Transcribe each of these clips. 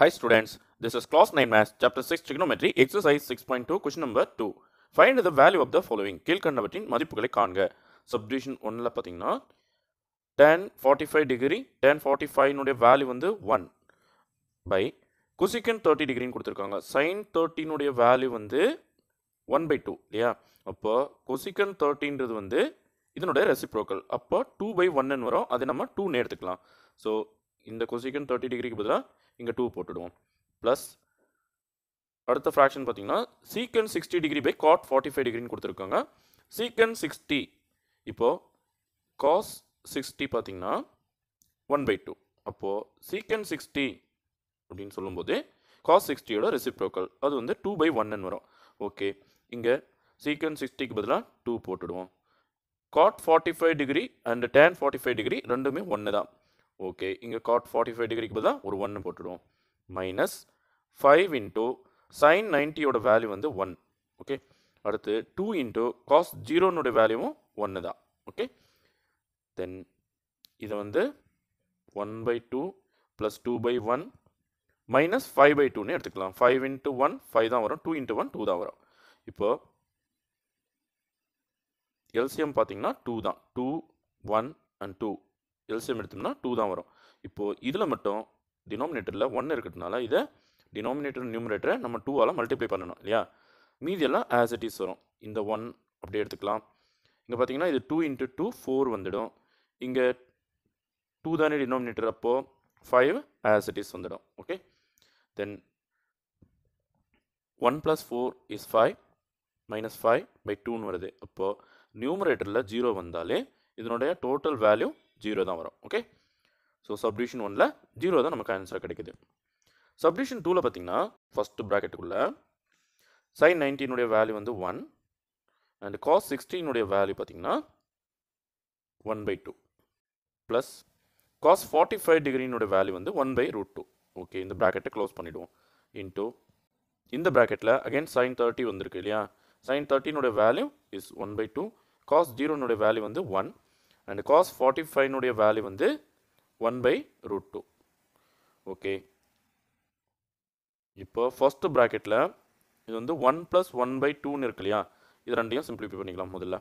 Hi students, this is class 9 maths, chapter 6 trigonometry, exercise 6.2, question number 2. Find the value of the following. கீழ்கண்டவற்றின் மதிப்புகளை காண்க. Subdivision 1 ல பாத்தீங்கன்னா tan 45 degree, tan 45 உடைய value வந்து 1 by cosecant 30 degree கொடுத்திருக்காங்க. Sin 30 உடைய value வந்து 1 by 2 இல்லையா? அப்போ cosecant 30 ன்றது வந்து இதனுடைய reciprocal. அப்போ 2 by 1 ன்னு வரும். அது நம்ம 2 னு எடுத்துக்கலாம். சோ இந்த cosecant 30 degree பதிலா இங்க 2 போட்டுடுவோம். Plus அடுத்த fraction பாத்தீங்கன்னா secant 60 degree by cot 45 degree கொடுத்திருக்காங்க. Secant 60 இப்போ cos 60 பாத்தீங்கன்னா 1 by 2. அப்போ secant 60 அப்படினு சொல்லும்போது cos 60 ஓட reciprocal அது வந்து 2 by 1 ன்னு வரும். ஓகே, இங்க secant 60 க்கு பதிலா 2 போட்டுடுவோம். Cot 45 degree and tan 45 degree ரெண்டுமே 1 தான். ஓகே, இங்க cot 45 டிகிரிக்கு பதிலா ஒரு 1 போட்டுடுவோம். minus 5 into sin 90 ஓட வேல்யூ வந்து 1. ஓகே, அடுத்து 2 into cos 0 னோட வேல்யூவும் 1 தான். ஓகே, then இது வந்து 1 by 2 plus 2 by 1 minus 5 by 2 னு எடுத்துக்கலாம். 5 into 1 5 தான் வரும், 2 into 1 2 தான் வரும். இப்போ LCM பாத்தீங்கன்னா 2 தான், 2 1 and 2. LCM எடுத்தோம்னா 2 தான் வரும். இப்போ இதுல மட்டும் டினாமினேட்டர்ல 1 இருக்கிறதுனால இத டினாமினேட்டர் நியூமரேட்டரை நம்ம 2 ஆல மல்டிப்ளை பண்ணனும் இல்லையா? மீதி எல்லாம் as it is வரும். இந்த 1 அப்படியே எடுத்துக்கலாம். இங்க பாத்தீங்கன்னா இது 2 into 2 4 வந்துடும். இங்க 2 தானே டினாமினேட்டர், அப்போ 5 as it is வந்துடும். Okay, then 1 plus 4 is 5 minus 5 by 2 னு வருது. அப்போ நியூமரேட்டர்ல 0 வந்தாலே இதனுடைய டோட்டல் வேல்யூ 0 தான் வரும். ஓகே, ஸோ சப்டிவிஷன் 1ல 0 தான் நமக்கு ஆன்சர் கிடைக்குது. சப்டிவிஷன் 2ல பார்த்தீங்கன்னா ஃபர்ஸ்ட் ப்ராக்கெட்டுக்குள்ள சைன் 19 வேல்யூ வந்து 1 அண்ட் காஸ் 16 வேல்யூ பார்த்தீங்கன்னா 1/2 ப்ளஸ் காஸ் 45 டிகிரியினுடைய வேல்யூ வந்து 1/√2. ஓகே, இந்த ப்ராக்கெட்டை க்ளோஸ் பண்ணிவிடுவோம். இன்ட்டு இந்த ப்ராக்கெட்டில் அகெயின் சைன் 30 வந்திருக்கு இல்லையா? Sine 30 value is 1/2, cos 0 value வந்து 1 and cos 45 நோடைய வேல்யூ வந்து 1/√2. ஓகே, இப்போ ஃபர்ஸ்ட் பிராக்கெட்ல இது வந்து 1 plus 1/2 ன்னு இருக்கு இல்லையா? இது ரெண்டையும் சிம்பிளிஃபை பண்ணிக்கலாம் முதல்ல.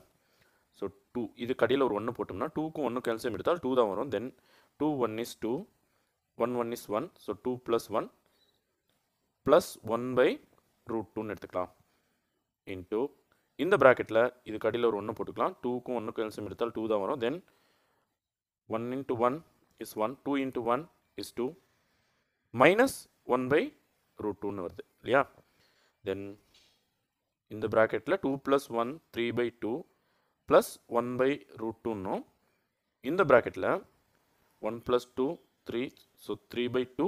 ஸோ 2 இது கடையில் ஒரு 1 போட்டோம்னா 2க்கும் 1 கேல்சியம் எடுத்தால் 2 தான் வரும். Then 2 1 is 2, 1 1 is 1. So 2 plus 1 plus 1/√2 எடுத்துக்கலாம். இன்ட்டு இந்த ப்ராக்கெட்டில் இது கடையில் ஒரு 1 போட்டுக்கலாம். 2க்கும் 1 எல்சிஎம் எடுத்தால் 2 தான் வரும். Then 1 into 1 is 1, 2 into 1 is 2 minus 1/√2 வருது இல்லையா? தென் இந்த ப்ராக்கெட்டில் 2 plus 1 3/2 ப்ளஸ் 1/√2. இந்த ப்ராக்கெட்டில் 1 plus 2 3, ஸோ 3/2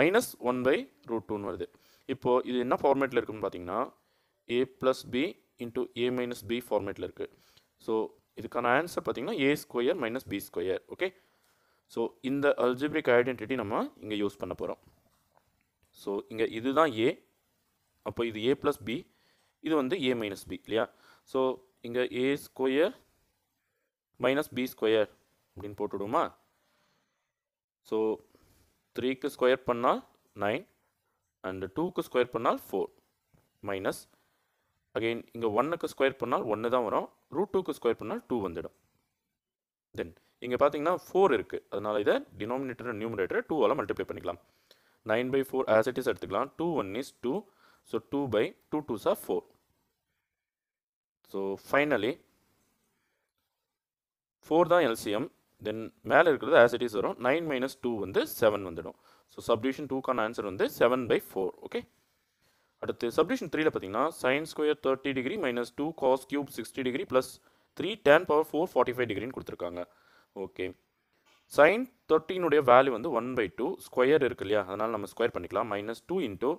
மைனஸ் 1/√2 வருது. இப்போது இது என்ன ஃபார்மேட்டில் இருக்குன்னு பார்த்தீங்கன்னா a plus b into a minus b formatல இருக்கு. ஸோ இதுக்கான ஆன்சர் பார்த்தீங்கன்னா a square minus b square. Okay, so இந்த அல்ஜிப்ரிக் ஐடென்டிட்டி நம்ம இங்கே யூஸ் பண்ண போகிறோம். ஸோ இங்கே இதுதான் a, அப்போ இது a plus b, இது வந்து a minus b இல்லையா? ஸோ இங்கே a square minus b square அப்படின்னு போட்டுவிடுமா? ஸோ 3க்கு ஸ்கொயர் பண்ணால் 9 அண்ட் 2க்கு ஸ்கொயர் பண்ணால் 4 மைனஸ் அகெயின் இங்கே 1க்கு ஸ்கொயர் பண்ணால் 1 தான் வரும், √2க்கு ஸ்கொயர் பண்ணால் 2 வந்துடும். தென் இங்கே பார்த்தீங்கன்னா 4 இருக்குது, அதனால் இதை டினாமினேட்டர் நியூமரேட்டர் 2ஆல் மல்டிப்ளை பண்ணிக்கலாம். 9/4 as it is எடுத்துக்கலாம். 2 1 is 2, so 2 by 2 2s are 4. So finally 4 தான் எல்சிஎம். தென் மேலே இருக்கிறது as it is வரும். 9 - 2 வந்து 7 வந்துடும். ஸோ சப்டிவிஷன் 2க்கான ஆன்சர் வந்து 7/4. ஓகே, அடுத்து சப்டிவிஷன் 3ல பார்த்தீங்கன்னா sin square 30 degree minus 2 cos cube 60 degree plus 3 tan⁴ 45 டிகிரின்னு கொடுத்துருக்காங்க. ஓகே, sin 30 வேல்யூ வந்து 1/2, ஸ்கொயர் இருக்கு இல்லையா? அதனால் நம்ம ஸ்கொயர் பண்ணிக்கலாம். மைனஸ் 2 இன்ட்டு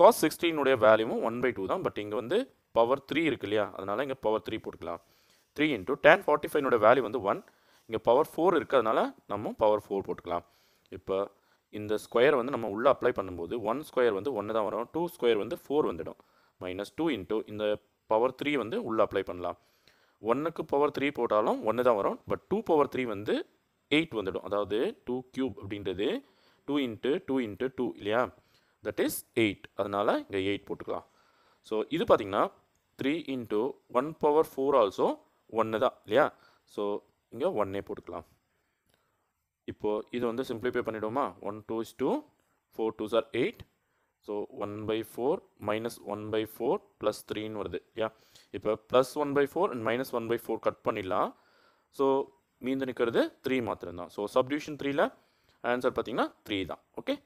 cos 16 வேல்யூவும் 1/2 தான், பட் இங்கே வந்து பவர் 3 இருக்கு இல்லையா? அதனால் இங்கே பவர் 3 போட்டுக்கலாம். 3 இன்ட்டு tan⁴ வேல்யூ வந்து 1, இங்கே பவர் 4 இருக்குது, அதனால் நம்ம பவர் 4 போட்டுக்கலாம். இப்போ இந்த ஸ்கொயர் வந்து நம்ம உள்ளே அப்ளை பண்ணும்போது 1 ஸ்கொயர் வந்து 1 தான் வரும், 2 ஸ்கொயர் வந்து 4 வந்துடும். மைனஸ் 2 இன்ட்டு இந்த பவர் 3 வந்து உள்ளே அப்ளை பண்ணலாம். 1க்கு பவர் 3 போட்டாலும் 1 தான் வரும், பட் 2 பவர் 3 வந்து 8 வந்துடும். அதாவது 2³ அப்படின்றது 2 இன்ட்டு 2 இன்ட்டு 2 இல்லையா? that is 8. அதனால இங்க 8 போட்டுக்கலாம். So இது பாத்தீங்கன்னா 3 into 1 power 4 also 1 தான் இல்லையா. So இங்க 1 போட்டுக்கலாம். இப்போ இது வந்து சிம்பிளிஃபை பண்ணிடுவோமா, 1 2 is 2 4 2s are 8. So 1 by 4 minus 1 by 4 plus 3 ன்னு வருது இல்லையா. இப்போ +1 by 4 and -1 by 4 கட் பண்ணிடலாம். So மீந்து நிக்கிறது 3 மாத்திரம் தான். So subdivision 3ல ஆன்சர் பாத்தீங்கன்னா 3 தான். ஓகே.